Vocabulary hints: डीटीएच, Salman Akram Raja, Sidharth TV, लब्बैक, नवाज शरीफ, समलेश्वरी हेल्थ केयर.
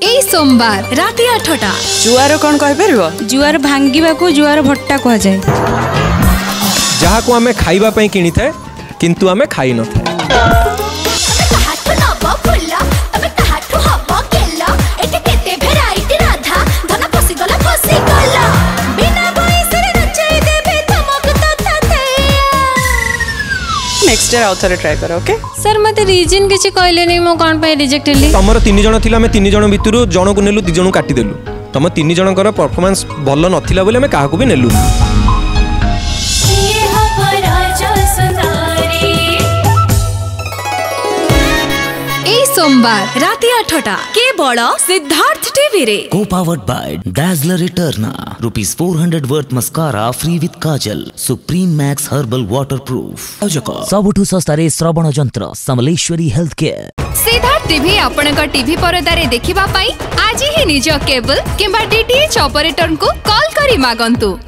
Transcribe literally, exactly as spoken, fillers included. सोमवार राति आठटा जुआर कौन कहिपर जुआर भांगीबा को जुआर भट्टा कह जाए जहाँ को आमे खाइबा पई किनी थाए किंतु आमे खाई न थाए तबे हाथ न ब फुल्ला तबे हाथ हबो केला एते केते भेराइटी राधा धन फसी गला फसी गला बिना बयस रे नचई देबे धमक तो थाते नेक्स्ट ईयर आउथर ट्राई करो ओके सर मते रीजन किछ कहले नै मो कोन पई रिजेक्ट हेली तमरो तीन जण थिला मे तीन जण भितरु जण को नेलु दु जण काटी देलु तम तीन जण कर परफॉर्मेंस भलो नथिला बोले मे काहा को भी नेलु ये हमारा जो सितारे ए सोमवार राति आठटा केवल सिद्धार्थ टीवी रे को पावर्ड बाय डैज़लर रिटर्ना रुपीस चार सौ worth mascara free with kajal supreme max herbal waterproof अजक सबठु सस्तारे श्रवण यंत्र समलेश्वरी हेल्थ केयर Siddharth TV आपन का टीवी परदारे देखिबा पई आज ही निज केबल किबा डीटीएच ऑपरेटर को कॉल करी मागंतु।